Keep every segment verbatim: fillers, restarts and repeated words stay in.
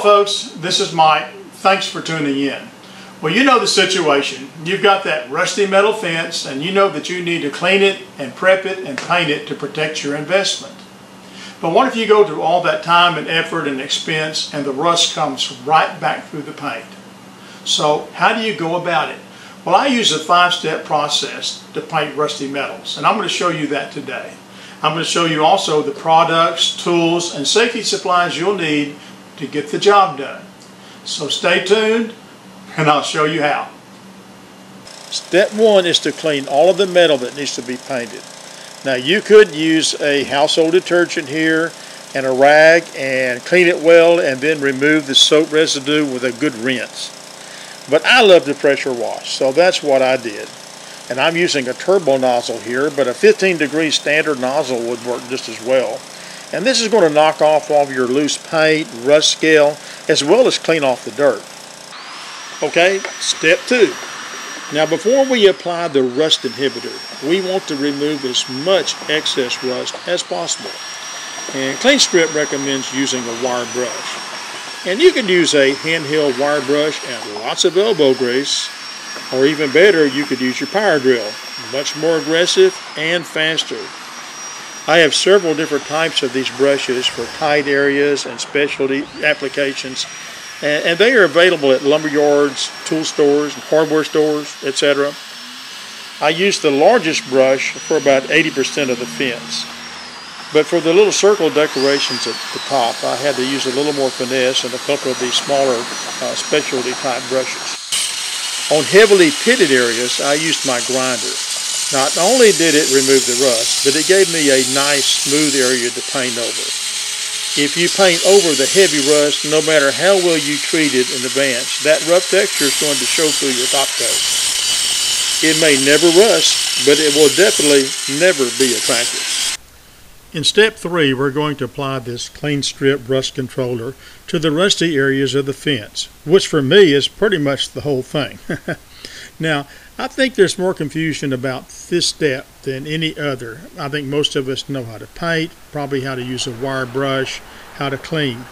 Hello folks, this is Mike. Thanks for tuning in. Well, you know the situation. You've got that rusty metal fence and you know that you need to clean it and prep it and paint it to protect your investment. But what if you go through all that time and effort and expense and the rust comes right back through the paint? So how do you go about it? Well, I use a five-step process to paint rusty metals, and I'm going to show you that today. I'm going to show you also the products, tools, and safety supplies you'll need to get the job done. So stay tuned and I'll show you how. Step one is to clean all of the metal that needs to be painted. Now you could use a household detergent here and a rag and clean it well and then remove the soap residue with a good rinse. But I love to pressure wash, so that's what I did. And I'm using a turbo nozzle here, but a fifteen degree standard nozzle would work just as well. And this is going to knock off all of your loose paint, rust scale, as well as clean off the dirt. Okay, step two. Now before we apply the rust inhibitor, we want to remove as much excess rust as possible. And Klean-Strip recommends using a wire brush. And you can use a handheld wire brush and lots of elbow grease, or even better, you could use your power drill. Much more aggressive and faster. I have several different types of these brushes for tight areas and specialty applications, and, and they are available at lumber yards, tool stores, hardware stores, et cetera. I use the largest brush for about eighty percent of the fence, but for the little circle decorations at the top, I had to use a little more finesse and a couple of these smaller uh, specialty type brushes. On heavily pitted areas, I used my grinder. Not only did it remove the rust, but it gave me a nice smooth area to paint over. If you paint over the heavy rust, no matter how well you treat it in advance, that rough texture is going to show through your top coat. It may never rust, but it will definitely never be attractive. In step three, we're going to apply this Klean-Strip rust controller to the rusty areas of the fence, which for me is pretty much the whole thing. Now, I think there's more confusion about this step than any other. I think most of us know how to paint, probably how to use a wire brush, how to clean.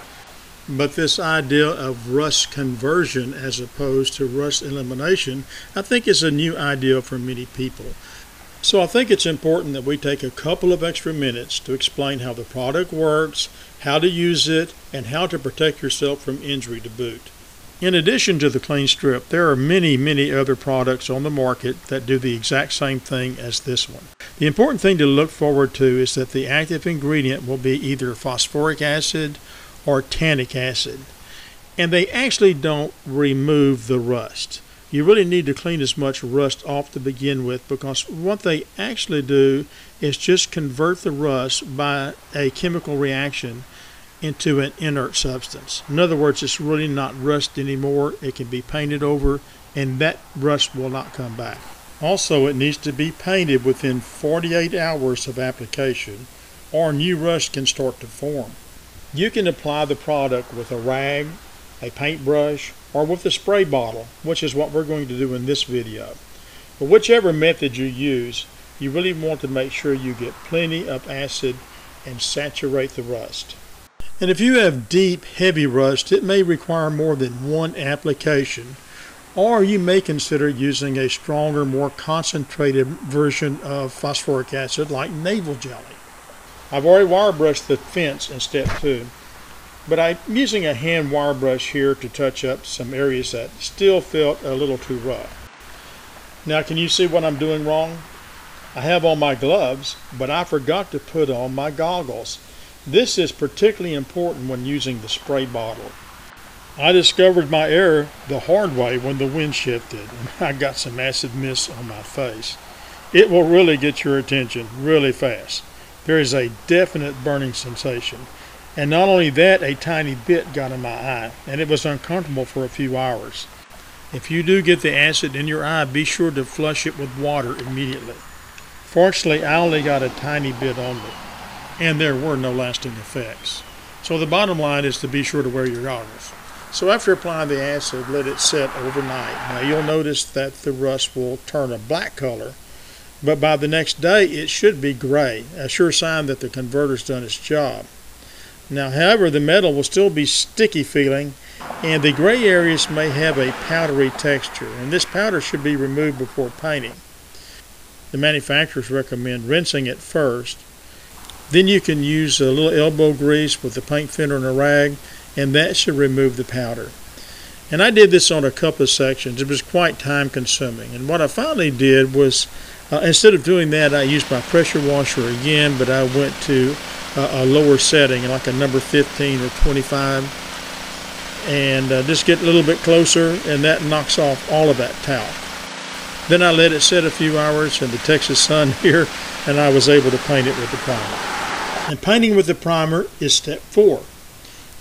But this idea of rust conversion as opposed to rust elimination, I think is a new idea for many people. So I think it's important that we take a couple of extra minutes to explain how the product works, how to use it, and how to protect yourself from injury to boot. In addition to the Klean-Strip, there are many, many other products on the market that do the exact same thing as this one. The important thing to look forward to is that the active ingredient will be either phosphoric acid or tannic acid. And they actually don't remove the rust. You really need to clean as much rust off to begin with, because what they actually do is just convert the rust by a chemical reaction into an inert substance. In other words, it's really not rust anymore. It can be painted over and that rust will not come back. Also, it needs to be painted within forty-eight hours of application or new rust can start to form. You can apply the product with a rag, a paintbrush, or with a spray bottle, which is what we're going to do in this video. But whichever method you use, you really want to make sure you get plenty of acid and saturate the rust. And if you have deep, heavy rust, it may require more than one application, or you may consider using a stronger, more concentrated version of phosphoric acid like Naval Jelly. I've already wire brushed the fence in step two. But I'm using a hand wire brush here to touch up some areas that still felt a little too rough. Now, can you see what I'm doing wrong? I have on my gloves, but I forgot to put on my goggles. This is particularly important when using the spray bottle. I discovered my error the hard way when the wind shifted and I got some acid mist on my face. It will really get your attention really fast. There is a definite burning sensation. And not only that, a tiny bit got in my eye, and it was uncomfortable for a few hours. If you do get the acid in your eye, be sure to flush it with water immediately. Fortunately, I only got a tiny bit on me, and there were no lasting effects. So the bottom line is to be sure to wear your goggles. So after applying the acid, let it set overnight. Now you'll notice that the rust will turn a black color, but by the next day it should be gray, a sure sign that the converter's done its job. Now, however, the metal will still be sticky feeling, and the gray areas may have a powdery texture, and this powder should be removed before painting. The manufacturers recommend rinsing it first. Then you can use a little elbow grease with the paint thinner and a rag, and that should remove the powder. And I did this on a couple of sections. It was quite time consuming. And what I finally did was, uh, instead of doing that, I used my pressure washer again, but I went to uh, a lower setting, like a number fifteen or twenty-five. And uh, just get a little bit closer, and that knocks off all of that talc. Then I let it sit a few hours in the Texas sun here, and I was able to paint it with the primer. And painting with the primer is step four.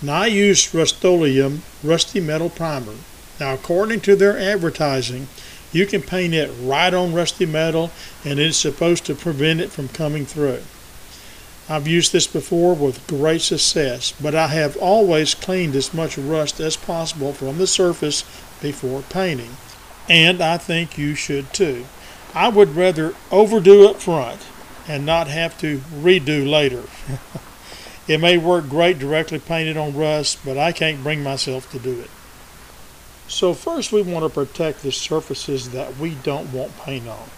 Now, I used Rust-Oleum Rusty Metal Primer. Now, according to their advertising, you can paint it right on rusty metal, and it's supposed to prevent it from coming through. I've used this before with great success, but I have always cleaned as much rust as possible from the surface before painting. And I think you should too. I would rather overdo up front and not have to redo later. It may work great directly painted on rust, but I can't bring myself to do it. So first, we want to protect the surfaces that we don't want paint on.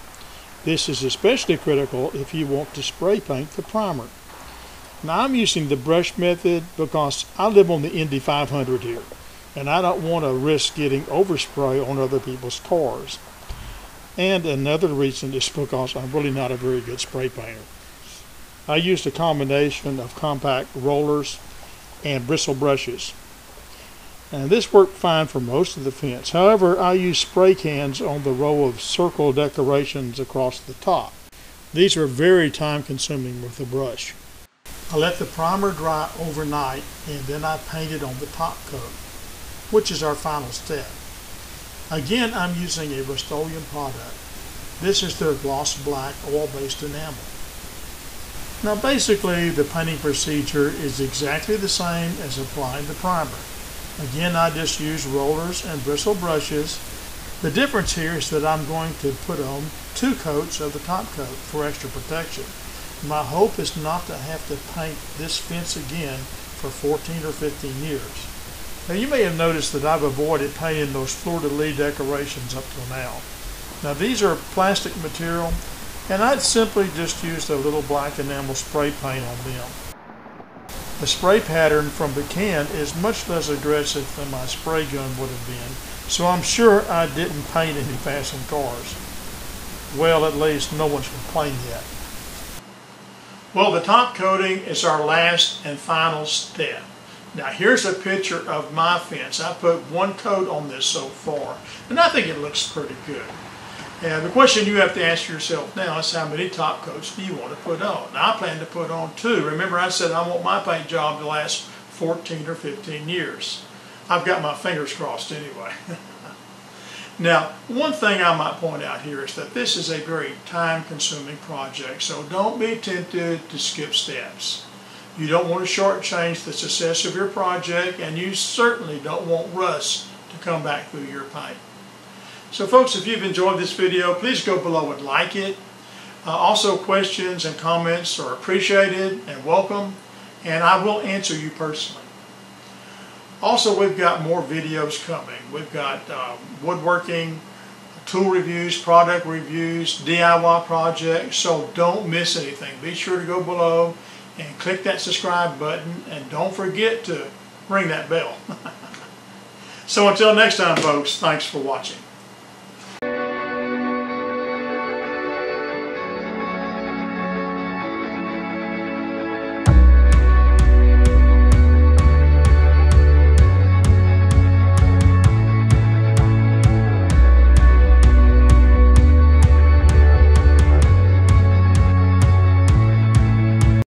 This is especially critical if you want to spray paint the primer. Now, I'm using the brush method because I live on the Indy five hundred here, and I don't want to risk getting overspray on other people's cars. And another reason is because I'm really not a very good spray painter. I used a combination of compact rollers and bristle brushes, and this worked fine for most of the fence. However, I used spray cans on the row of circle decorations across the top. These are very time consuming with a brush. I let the primer dry overnight, and then I painted on the top coat, which is our final step. Again, I'm using a Rust-Oleum product. This is their gloss black oil-based enamel. Now, basically, the painting procedure is exactly the same as applying the primer. Again, I just use rollers and bristle brushes. The difference here is that I'm going to put on two coats of the top coat for extra protection. My hope is not to have to paint this fence again for fourteen or fifteen years. Now, you may have noticed that I've avoided painting those fleur-de-lis decorations up till now. Now, these are plastic material, and I'd simply just used a little black enamel spray paint on them. The spray pattern from the can is much less aggressive than my spray gun would have been, so I'm sure I didn't paint any fastened cars. Well, at least no one's complained yet. Well, the top coating is our last and final step. Now, here's a picture of my fence. I put one coat on this so far, and I think it looks pretty good. And the question you have to ask yourself now is, how many top coats do you want to put on? Now, I plan to put on two. Remember, I said I want my paint job to last fourteen or fifteen years. I've got my fingers crossed anyway. Now, one thing I might point out here is that this is a very time-consuming project, so don't be tempted to skip steps. You don't want to shortchange the success of your project, and you certainly don't want rust to come back through your paint. So folks, if you've enjoyed this video, please go below and like it. Uh, also, questions and comments are appreciated and welcome, and I will answer you personally. Also, we've got more videos coming. We've got uh, woodworking, tool reviews, product reviews, D I Y projects, so don't miss anything. Be sure to go below and click that subscribe button, and don't forget to ring that bell. So until next time, folks, thanks for watching.